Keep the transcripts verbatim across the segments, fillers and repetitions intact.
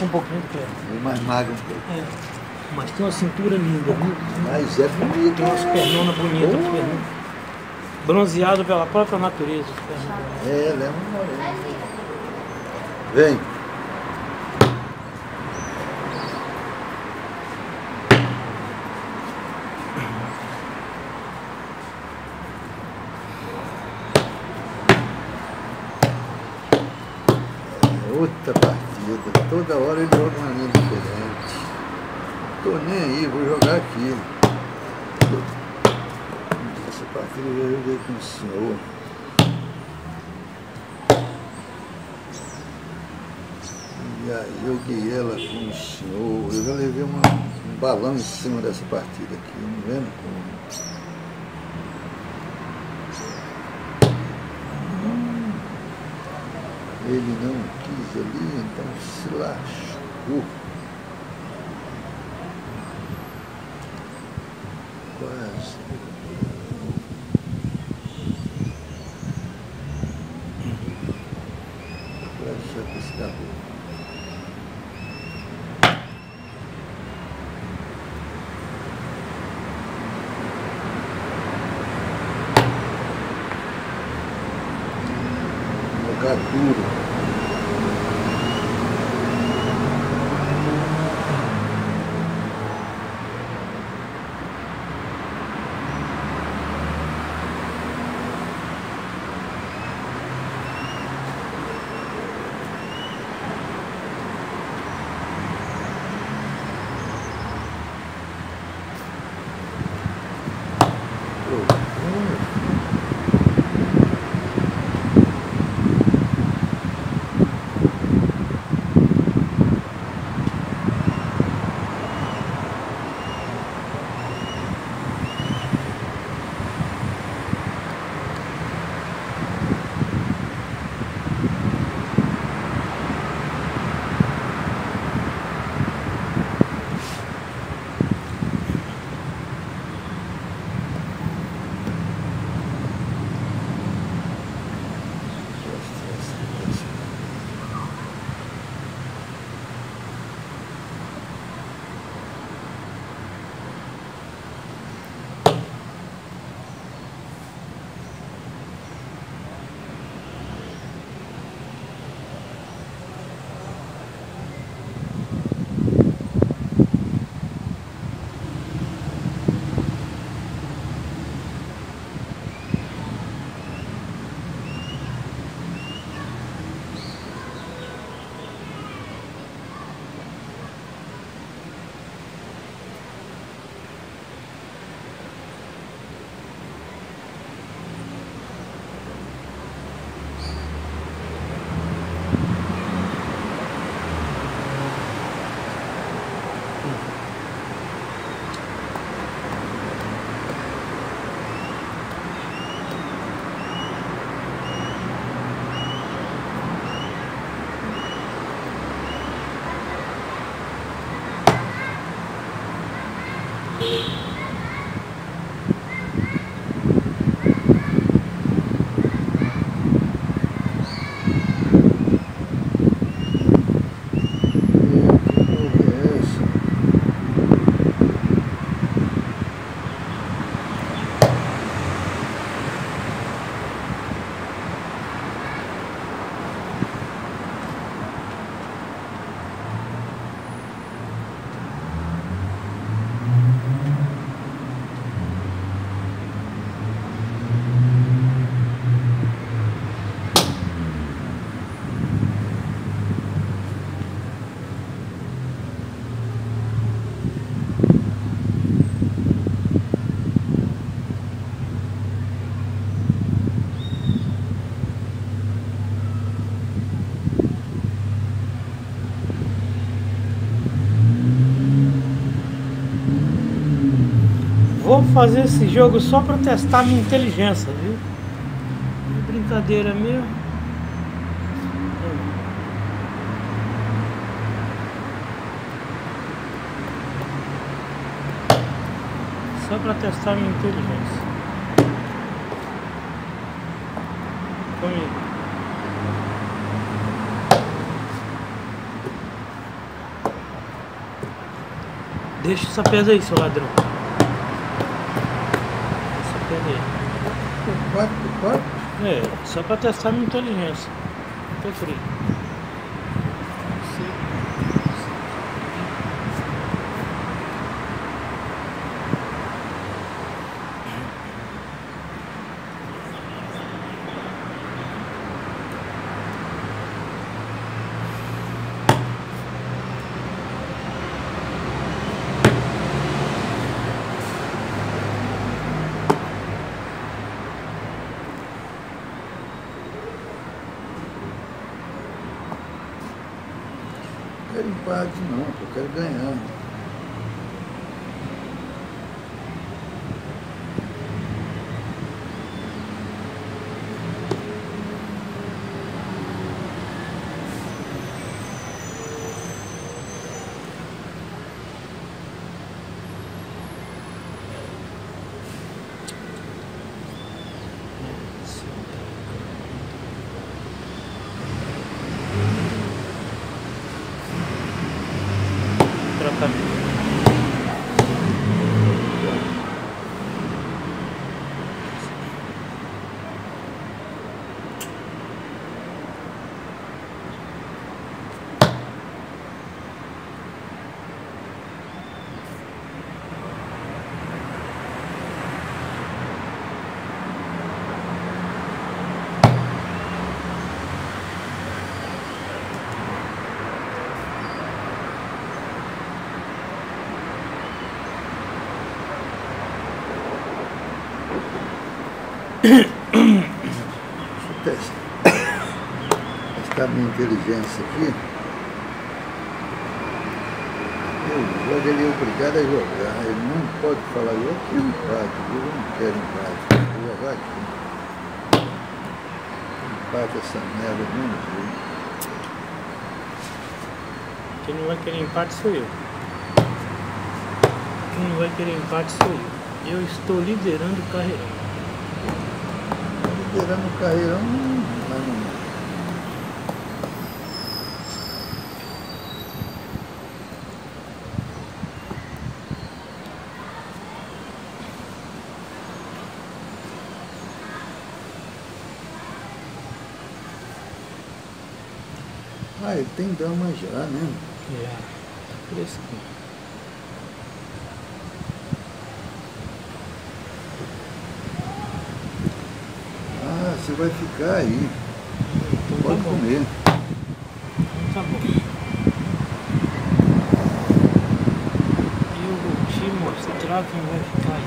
Um pouquinho do pé. Mais magro um pouco. É. Mas tem uma cintura linda, viu? Mas é bonito. Tem umas pernonas bonitas. Oh. Bronzeado pela própria natureza. É, ela é uma morena. Vem. Outra partida, toda hora ele joga uma linha diferente. Não tô nem aí, vou jogar aquilo. Essa partida eu já joguei com o senhor. Já joguei ela com o senhor. Eu já levei uma, um balão em cima dessa partida aqui, eu não lembro como. Ele não quis ali, então se lascou. Quase. Quase já pescador. Jogar duro. Vou fazer esse jogo só para testar minha inteligência, viu? É brincadeira mesmo. Só para testar minha inteligência. Comigo. Deixa essa pedra aí, seu ladrão. Essa pedra aí. O quarto, o quarto? É, só pra testar a minha inteligência. Tô frio. Não quero empate não, eu quero ganhar. Deixa eu testar minha inteligência aqui. Eu vou ele obrigado a jogar. Ele não pode falar, eu quero empate, eu não quero empate. Vou jogar aqui. Empate essa merda, não sei. Quem não vai querer empate sou eu. Quem não vai querer empate sou eu. Eu estou liderando o carreirão. Esperando o carreirão, não vai não. Ah, ele tem dama já, né? É, tá fresquinho. Você vai ficar aí. Então, pode tá comer. Então, tá bom. Eu vou te mostrar quem vai ficar aí.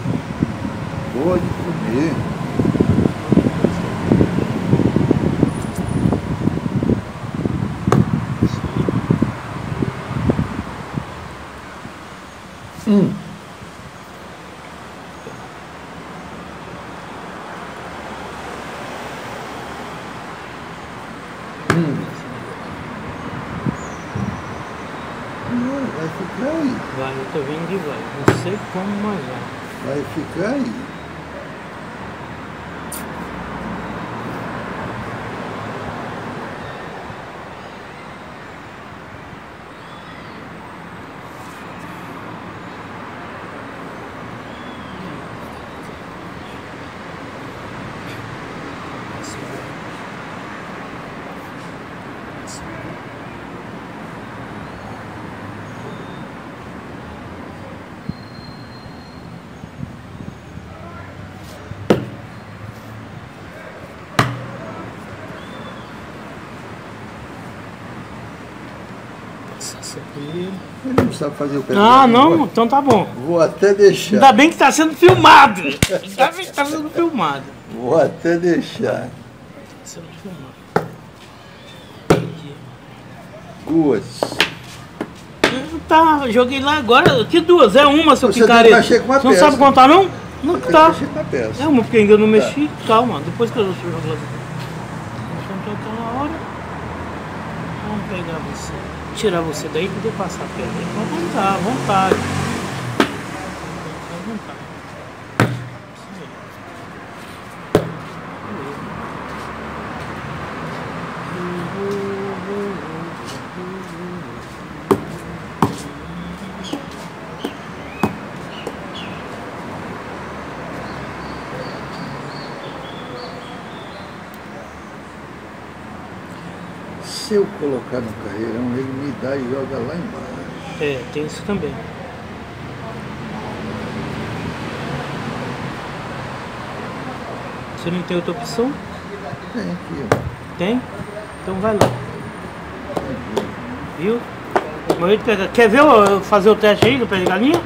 Pode comer. Hum. Vai, eu tô vendo que vai. Não sei como, mas vai. Vai ficar aí. Ele não sabe fazer o pé. Ah, não? Vou... Então tá bom. Vou até deixar. Ainda bem que tá sendo filmado. Ainda bem que tá sendo filmado. Vou até deixar. Tá sendo filmado. Duas. Tá, joguei lá agora. Que duas? É uma, seu picareta. Você não sabe contar, não? Não, que tá. É uma, porque ainda eu não mexi. Calma, depois que eu jogo lá. Então tá na hora. Vamos pegar você. Tirar você daí e poder passar a perna. Vamos voltar, à vontade. Vamos voltar, à vontade. Beleza. Beleza. se eu colocar no carreirão, ele me dá e joga lá embaixo. É, tem isso também. Você não tem outra opção? Tem aqui, ó. Tem? Então vai lá. Viu? Quer ver eu fazer o teste aí do pé de galinha?